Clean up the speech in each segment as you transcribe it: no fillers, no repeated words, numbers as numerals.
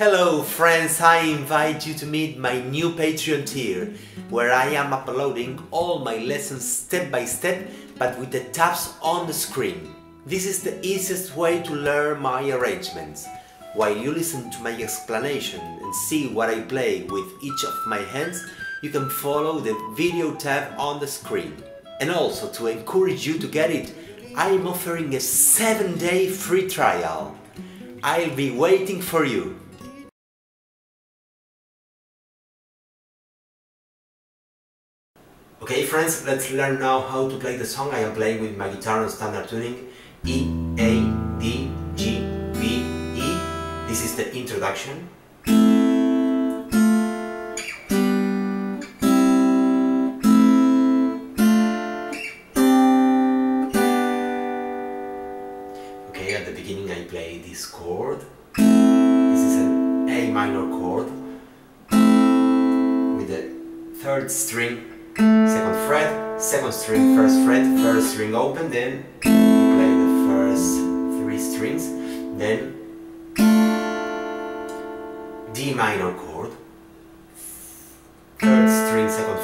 Hello friends, I invite you to meet my new Patreon tier, where I am uploading all my lessons step by step, but with the tabs on the screen. This is the easiest way to learn my arrangements. While you listen to my explanation and see what I play with each of my hands, you can follow the video tab on the screen. And also, to encourage you to get it, I am offering a 7-day free trial. I'll be waiting for you. Okay friends, let's learn now how to play the song I am playing with my guitar on standard tuning. E, A, D, G, B, E. This is the introduction. Okay, at the beginning I play this chord. This is an A minor chord with the third string. Second fret, second string, first fret, third string open, then you play the first three strings, then D minor chord, third string, second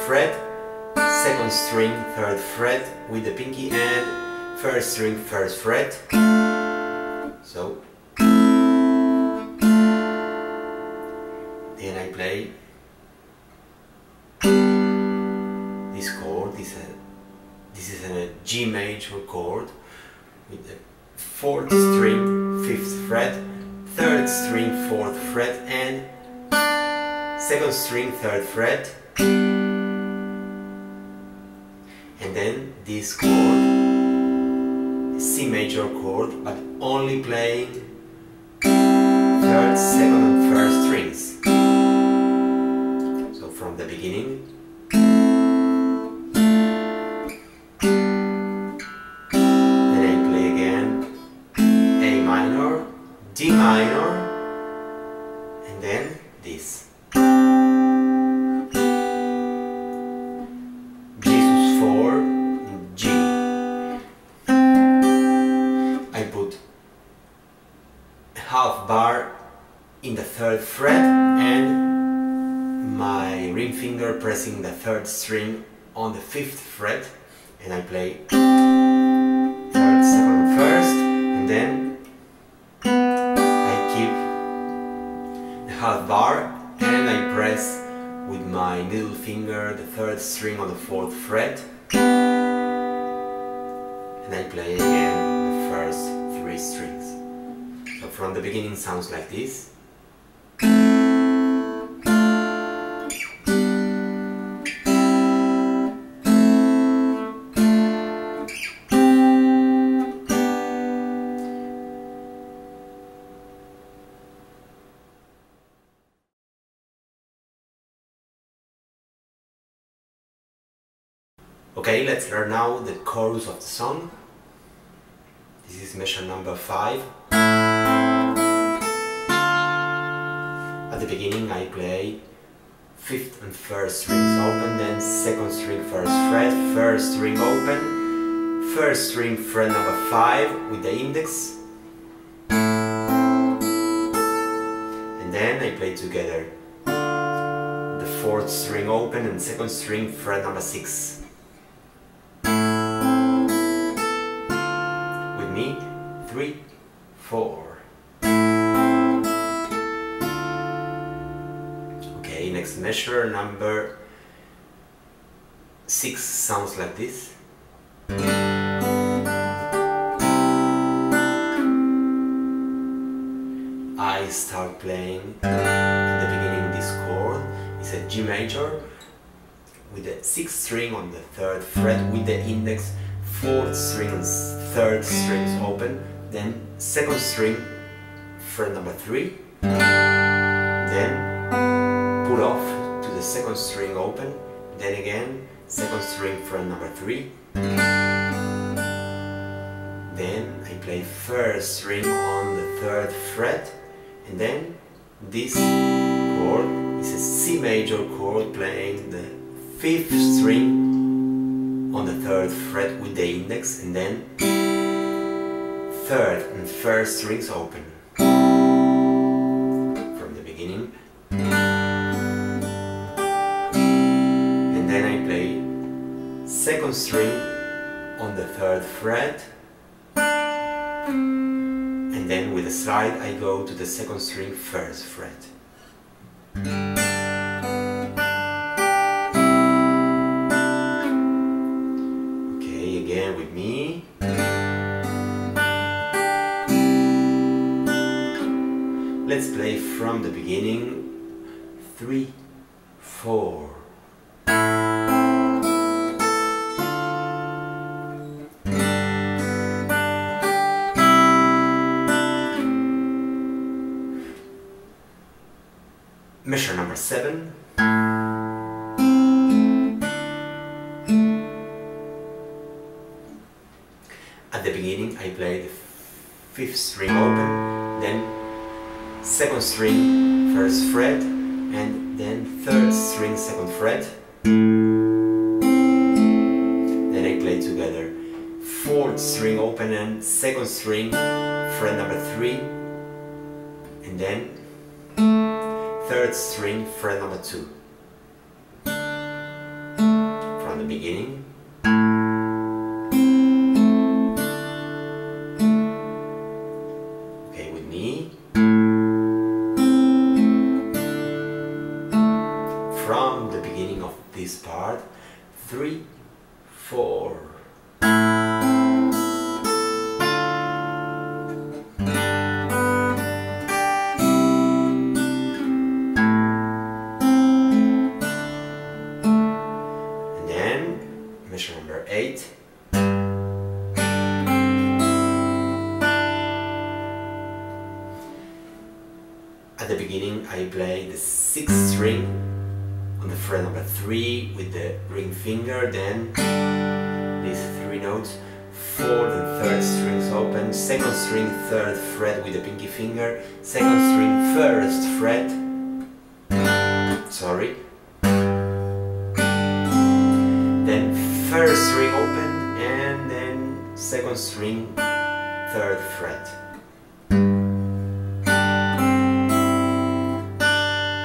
string, third fret with the pinky and first string, first fret. So then I play this chord. This is a G major chord with the 4th string, 5th fret, 3rd string, 4th fret and 2nd string, 3rd fret, and then this chord, C major chord, but only playing 3rd, 2nd and 1st strings. So from the beginning, D minor, and then this. Jesus 4, G. I put a half bar in the third fret and my ring finger pressing the third string on the fifth fret, and I play third, second, first, and then half bar, and I press with my middle finger the third string on the fourth fret, and I play again the first three strings. So from the beginning sounds like this. Okay, let's learn now the chorus of the song. This is measure number 5. At the beginning I play 5th and 1st strings open, then 2nd string, 1st fret, 1st string open, 1st string, fret number 5 with the index, and then I play together the 4th string open and 2nd string, fret number 6. Me, 3, 4. Okay, next measure number 6 sounds like this. I start playing at the beginning this chord. It's a G major with the 6th string on the 3rd fret with the index, 4th string and 3rd strings open, then 2nd string, fret number 3, then pull off to the 2nd string open, then again 2nd string, fret number 3, then I play 1st string on the 3rd fret, and then this chord is a C major chord playing the 5th string on the 3rd fret with the index, and then 3rd and 1st strings open from the beginning. 3 on the 3rd fret, and then with a slide I go to the 2nd string 1st fret. Okay, again with me. Let's play from the beginning. 3, 4. Measure number 7. At the beginning I play the 5th string open, then 2nd string 1st fret, and then 3rd string 2nd fret. Then I play together 4th string open and 2nd string fret number 3, and then 3rd string fret number 2. From the beginning. Okay, with me. From the beginning of this part. 3, 4. Measure number 8. At the beginning I play the 6th string on the fret number 3 with the ring finger, then these 3 notes, 4th and 3rd strings open, 2nd string 3rd fret with the pinky finger, 2nd string 1st fret, sorry, then 1st string open, and then 2nd string 3rd fret.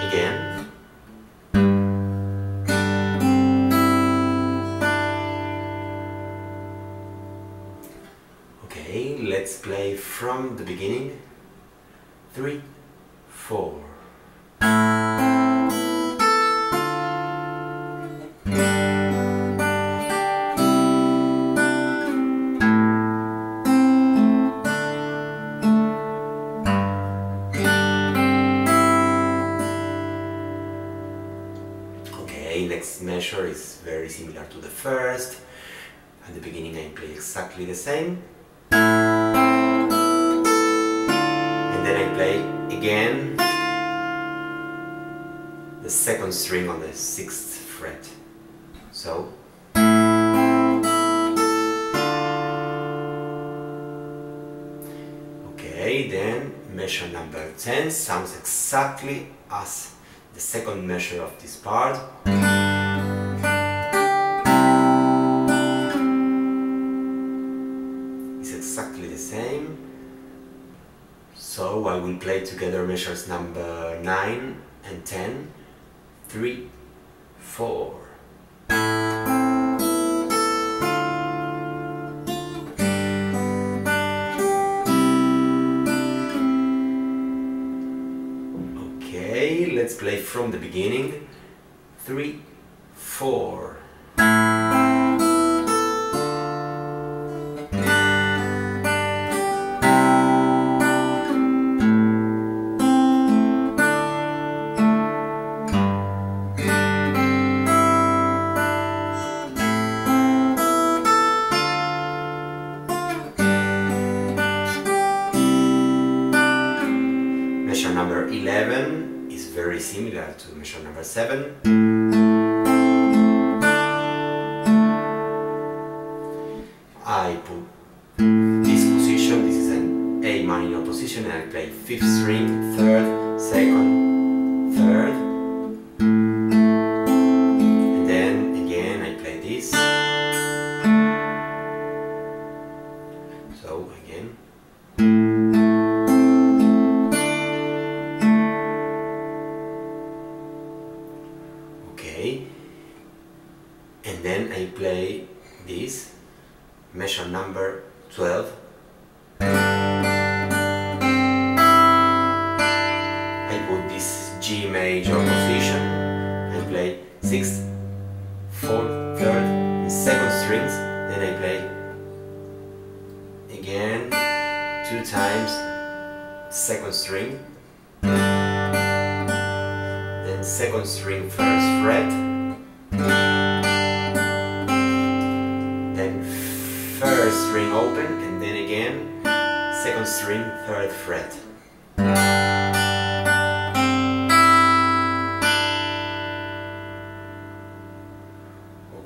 Again. Okay, let's play from the beginning. 3, 4. Next measure is very similar to the first. At the beginning I play exactly the same, and then I play again the 2nd string on the 6th fret. So okay, then measure number 10 sounds exactly as the 2nd measure of this part. It's exactly the same. So I will play together measures number 9 and 10. 3, 4. Let's play from the beginning. 3, 4. Measure number 11. Is very similar to measure number 7. I put this position, this is an A minor position, and I play 5th string, 3rd, 2nd, 3rd, and then again I play this. So again. And then I play the measure number 12. I put this G major position and play 6th, 4th, 3rd and 2nd strings, then I play again 2 times 2nd string, then 2nd string 1st fret, then 3rd string open, and then again 2nd string 3rd fret.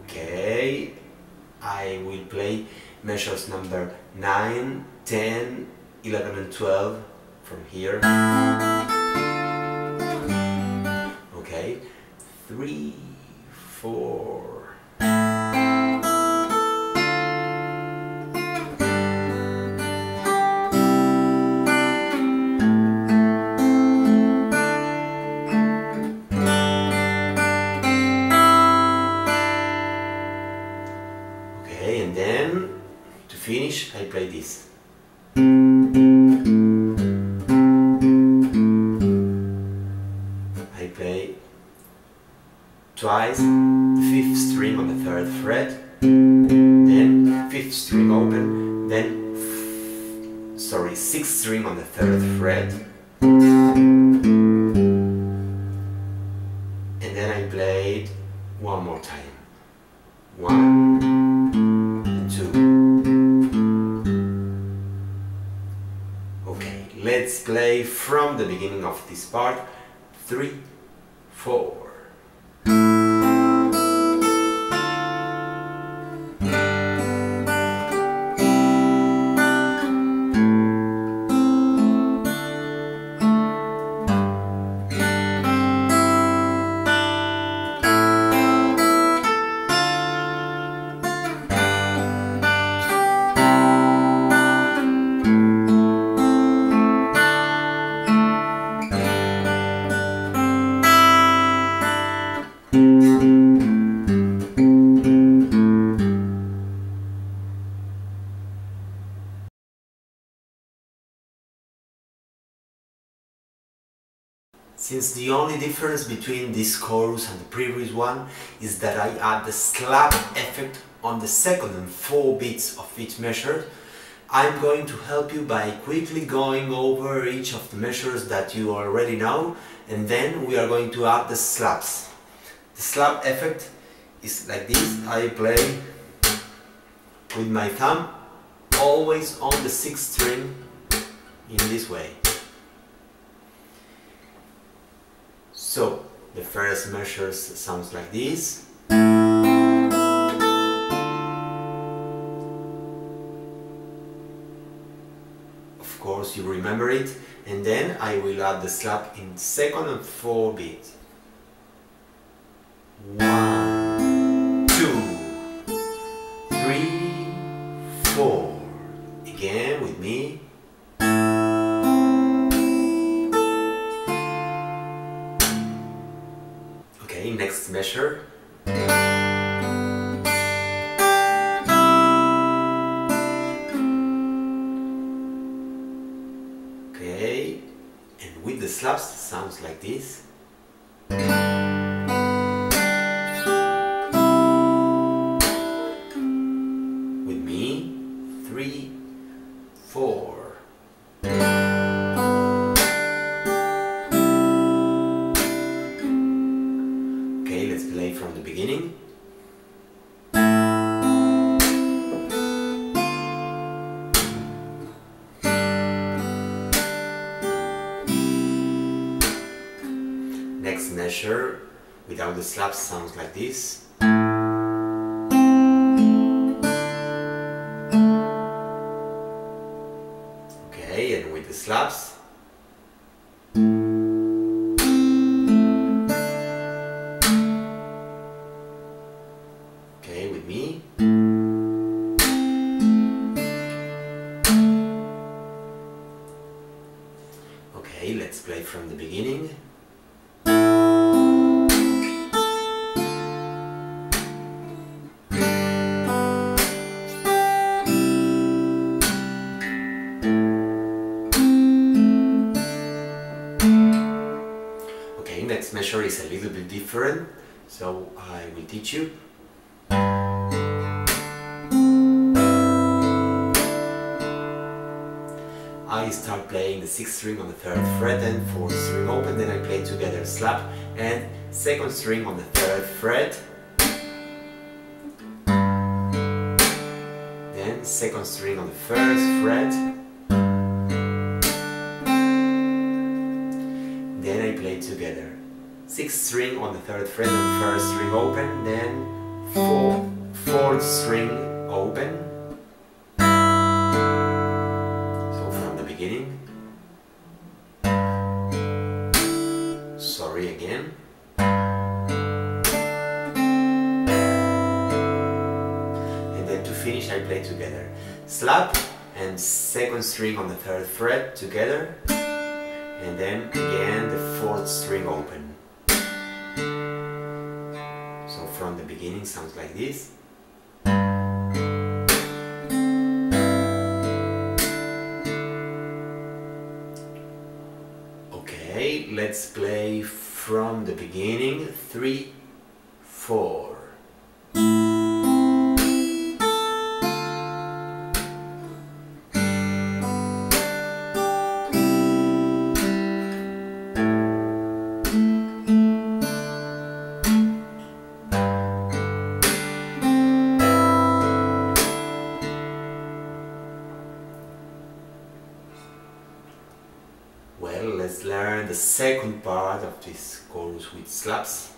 Okay, I will play measures number 9, 10, 11 and 12 from here. Okay, 3, 4. Okay, and then to finish, I play this. I play twice the 5th string on the 3rd fret, then 5th string open, then 6th string on the 3rd fret, and then I played one more time, 1 and 2. Okay, let's play from the beginning of this part, 3, 4. Since the only difference between this chorus and the previous one is that I add the slap effect on the 2nd and 4th beats of each measure, I'm going to help you by quickly going over each of the measures that you already know, and then we are going to add the slaps. The slap effect is like this: I play with my thumb always on the 6th string in this way. So, the first measure sounds like this. Of course, you remember it. And then I will add the slap in 2nd and 4th beat. 1, 2, 3, 4. Again with me. Next measure. Okay, and with the slaps sounds like this. With me, 3, 4. Beginning. Next measure without the slaps sounds like this. Okay, and with the slaps. Let's play from the beginning. little bit different, so I will teach you. I start playing the 6th string on the 3rd fret and 4th string open, then I play together slap and 2nd string on the 3rd fret, then 2nd string on the 1st fret, then I play together 6th string on the 3rd fret and 1st string open, then 4th string open. Sorry again. And then to finish I play together slap and 2nd string on the 3rd fret together, and then again the 4th string open. So from the beginning sounds like this. Let's play from the beginning, 3, 4. Well, let's learn the second part of this chorus with slaps.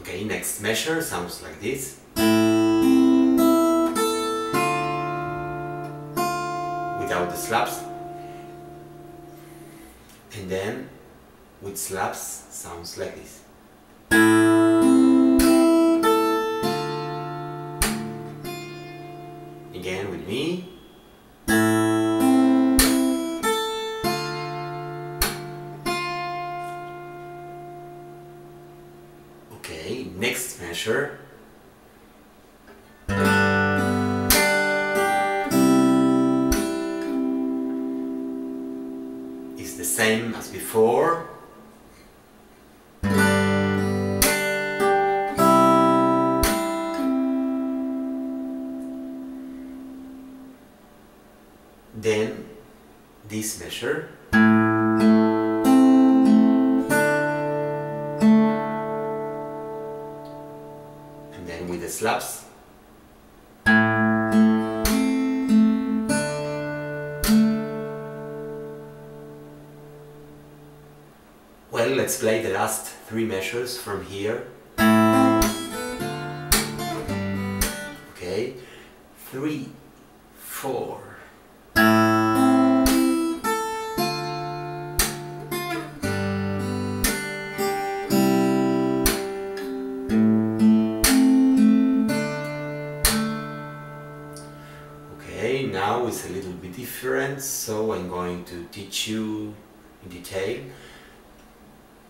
Okay, next measure sounds like this. Without the slaps. And then with slaps sounds like this. Again with me. Okay, next measure. It's the same as before. Then this measure. Slaps. Well, let's play the last 3 measures from here. Okay, 3, 4. Now it's a little bit different, so I'm going to teach you in detail.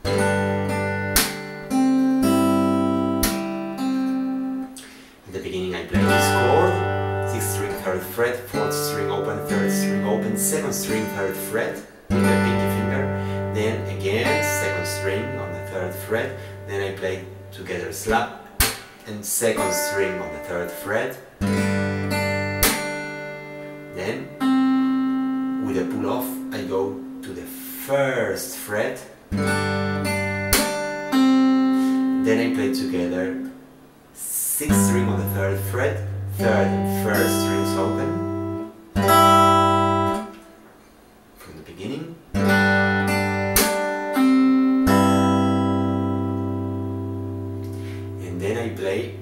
At the beginning I play this chord, 6th string 3rd fret, 4th string open, 3rd string open, 2nd string 3rd fret with the pinky finger, then again 2nd string on the 3rd fret, then I play together slap and 2nd string on the 3rd fret. Then, with a pull-off, I go to the 1st fret. Then I play together 6th string on the 3rd fret, 3rd and 1st strings open. From the beginning. And then I play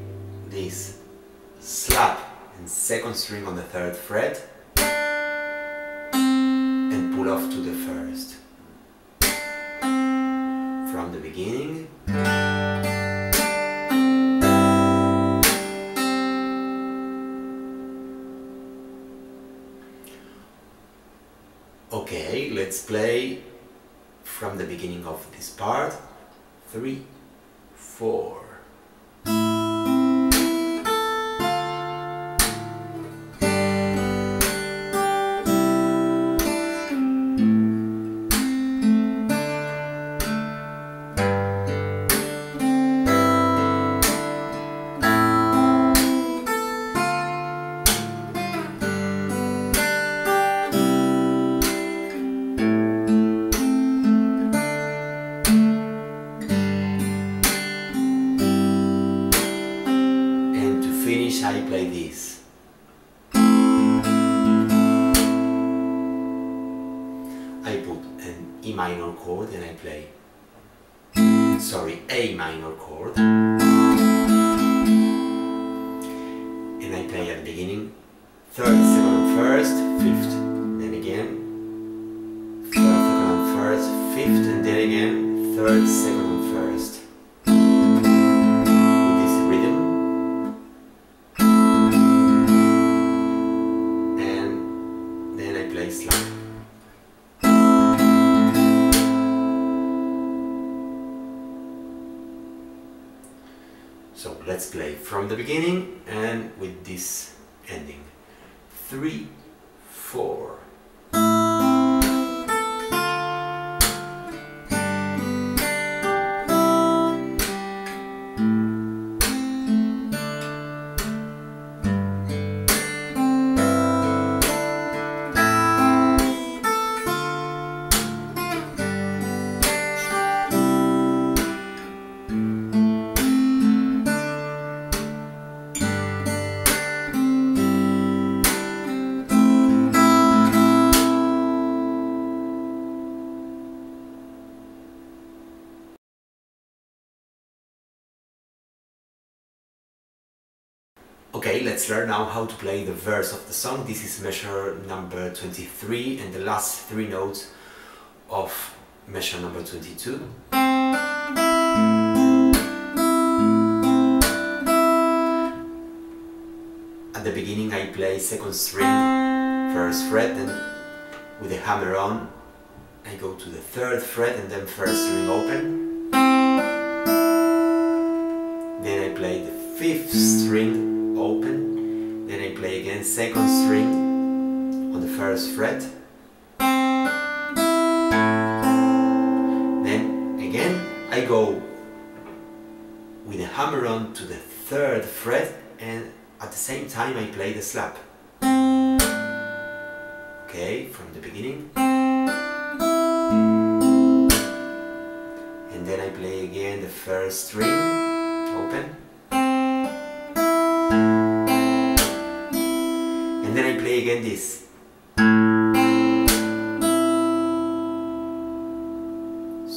this slap and 2nd string on the 3rd fret. Off to the 1st from the beginning, okay. Let's play from the beginning of this part, 3, 4. minor chord and I play, sorry, A minor chord, and I play at the beginning 3rd, 2nd, 1st, 5th, then again 3rd, 2nd, 1st, 5th, and then again 3rd, 2nd, 1st. So let's play from the beginning and with this ending. 3, 4. Okay, let's learn now how to play the verse of the song. This is measure number 23 and the last 3 notes of measure number 22. At the beginning I play 2nd string, 1st fret, and with a hammer on I go to the 3rd fret and then 1st string open. Then I play the 5th string open, then I play again 2nd string on the 1st fret, then again I go with a hammer on to the 3rd fret and at the same time I play the slap. Okay, from the beginning, and then I play again the 1st string open. And then I play again this.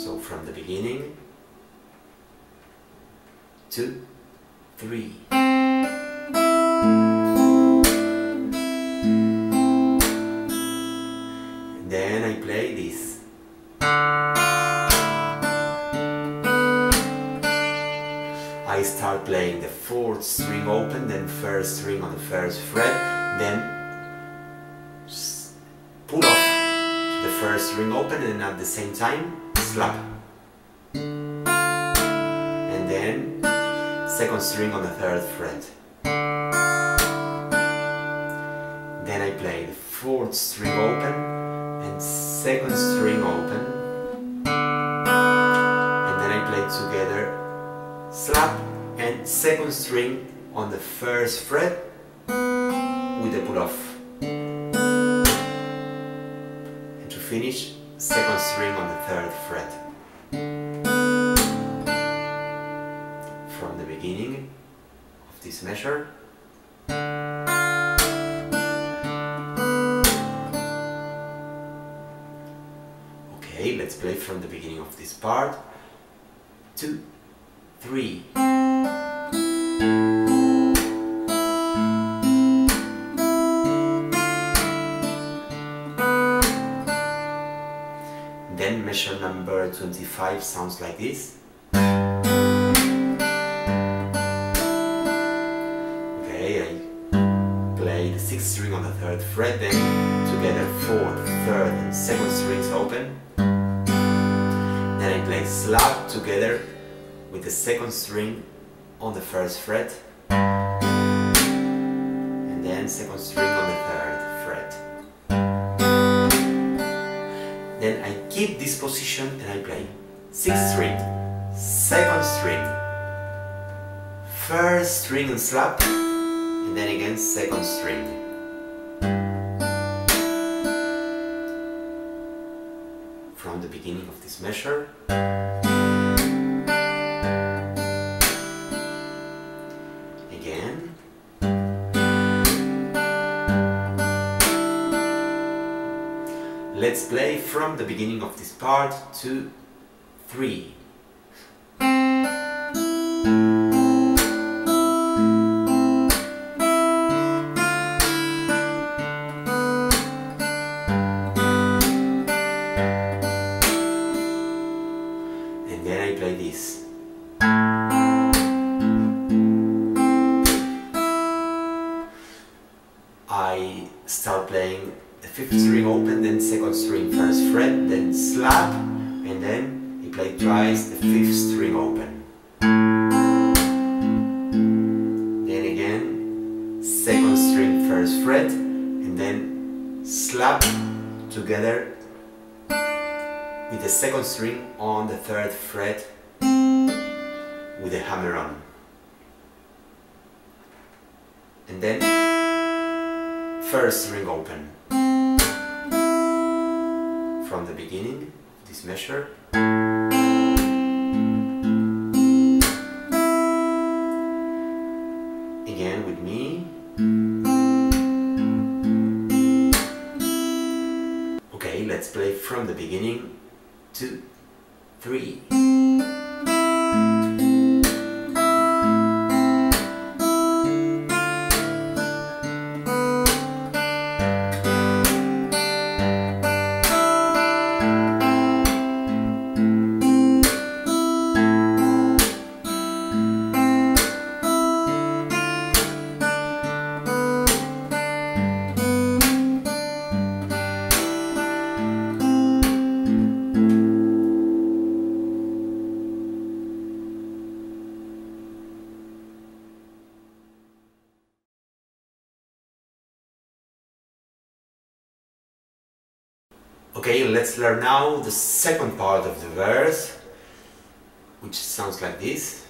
So from the beginning, 2, 3. And then I play this. I start playing the 4th string open, then 1st string on the 1st fret. Then pull off to the 1st string open and at the same time slap, and then 2nd string on the 3rd fret. Then I play the 4th string open and 2nd string open, and then I play together slap and 2nd string on the 1st fret with a pull-off, and to finish 2nd string on the 3rd fret. From the beginning of this measure, okay, let's play from the beginning of this part. 2, 3. Then measure number 25 sounds like this. Okay, I play the 6th string on the 3rd fret, then together 4th, 3rd and 2nd strings open. Then I play slap together with the 2nd string on the 1st fret, and then 2nd string on the 3rd fret. Then I keep this position and I play 6th string, 2nd string, 1st string and slap, and then again 2nd string. From the beginning of this measure. Again. Let's play from the beginning of this part to 3. And then I play this. I start playing the 5th string open, then 2nd string 1st fret, then slap, and then he played twice the 5th string open. Then again 2nd string 1st fret, and then slap together with the 2nd string on the 3rd fret with a hammer on. And then 1st string open. From the beginning of this measure again with me. Okay, let's play from the beginning to 3. Okay, let's learn now the 2nd part of the verse, which sounds like this.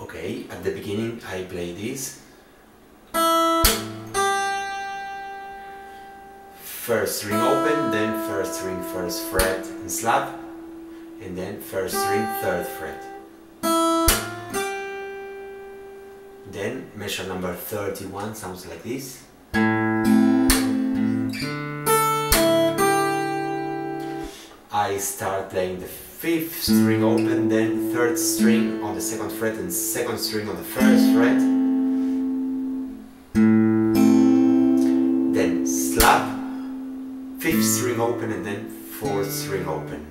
Okay, at the beginning I play this. 1st string open, then 1st string 1st fret and slap, and then 1st string 3rd fret. Then measure number 31 sounds like this. I start playing the 5th string open, then 3rd string on the 2nd fret and 2nd string on the 1st fret. Then slap. 5th string open and then 4th string open.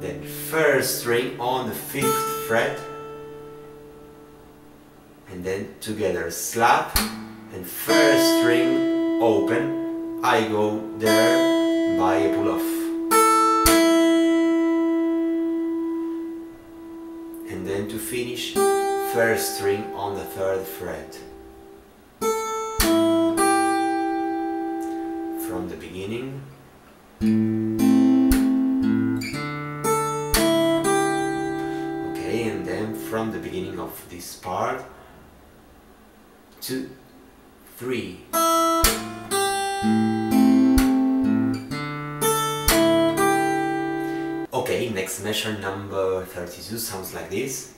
Then 1st string on the 5th fret and then together slap and 1st string open. I go there by a pull off. And then to finish 1st string on the 3rd fret. From the beginning . Okay, and then from the beginning of this part to 3. Okay, next measure number 32 sounds like this.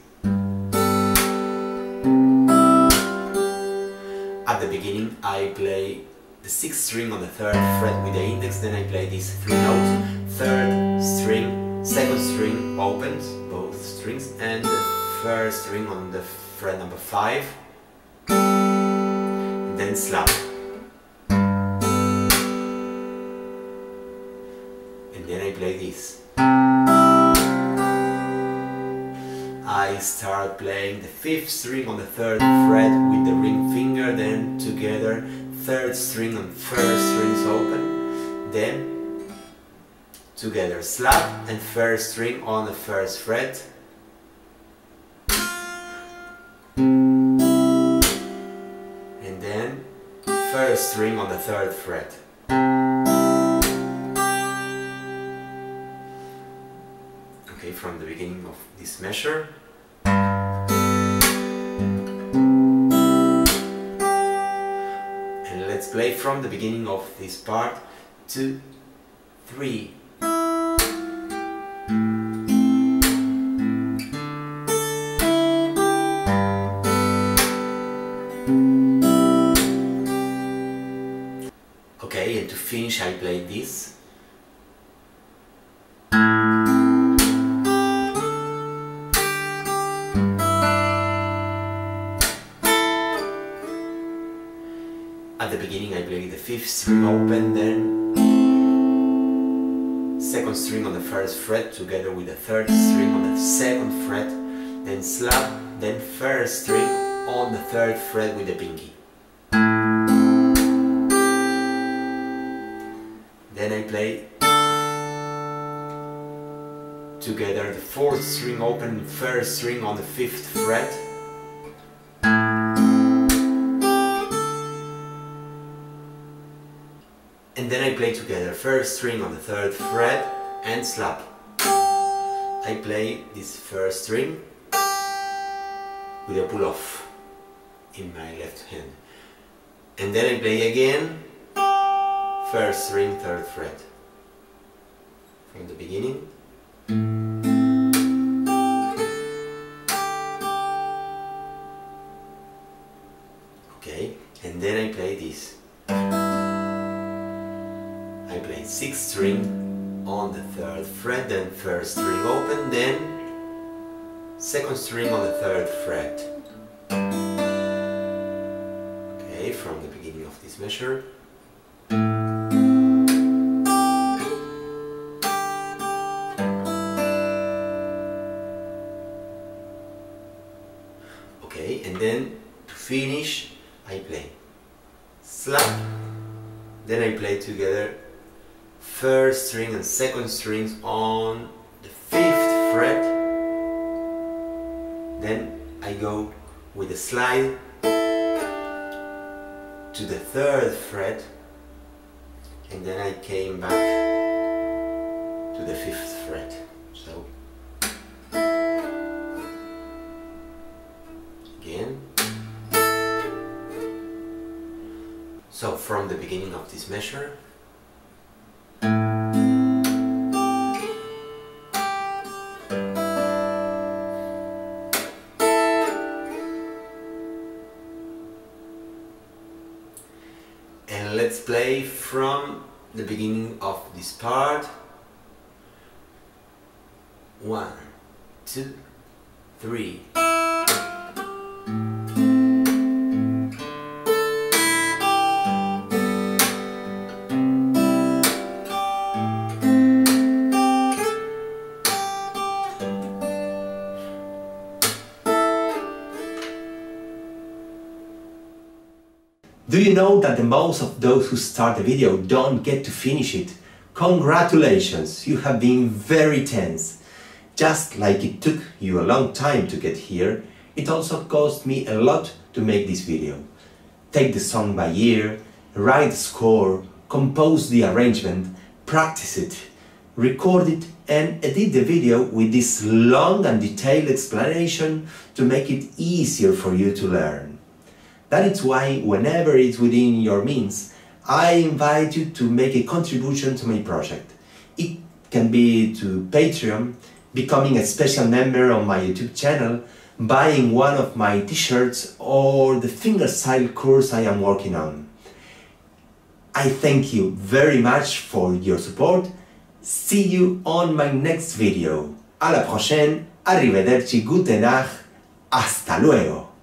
At the beginning I play the 6th string on the 3rd fret with the index, then I play these 3 notes: 3rd string, 2nd string opens, both strings, and the 1st string on the fret number 5, and then slap. And then I play this. I start playing the 5th string on the 3rd fret with the ring finger, then together 3rd string and 1st strings open, then together slap and 1st string on the 1st fret, and then 1st string on the 3rd fret. Okay, from the beginning of this measure. play from the beginning of this part to 3. Okay, and to finish I play this. At the beginning I play the 5th string open, then 2nd string on the 1st fret together with the 3rd string on the 2nd fret, then slap, then 1st string on the 3rd fret with the pinky. Then I play together the 4th string open, 1st string on the 5th fret, and then I play together 1st string on the 3rd fret and slap. I play this 1st string with a pull off in my left hand, and then I play again 1st string 3rd fret from the beginning. Okay, and then I play this. I play 6th string on the 3rd fret, then 1st string open, then 2nd string on the 3rd fret. Okay, from the beginning of this measure. Okay, and then to finish I play slap, then I play together 1st string and 2nd strings on the 5th fret, then I go with a slide to the 3rd fret, and then I came back to the 5th fret. So again, so from the beginning of this measure. And let's play from the beginning of this part. 1, 2, 3. Do you know that the most of those who start a video don't get to finish it? Congratulations, you have been very tense. Just like it took you a long time to get here, it also cost me a lot to make this video. Take the song by ear, write the score, compose the arrangement, practice it, record it and edit the video with this long and detailed explanation to make it easier for you to learn. That is why, whenever it's within your means, I invite you to make a contribution to my project. It can be to Patreon, becoming a special member on my YouTube channel, buying one of my t-shirts or the fingerstyle course I am working on. I thank you very much for your support. See you on my next video. A la prochaine, arrivederci, guten Tag, hasta luego.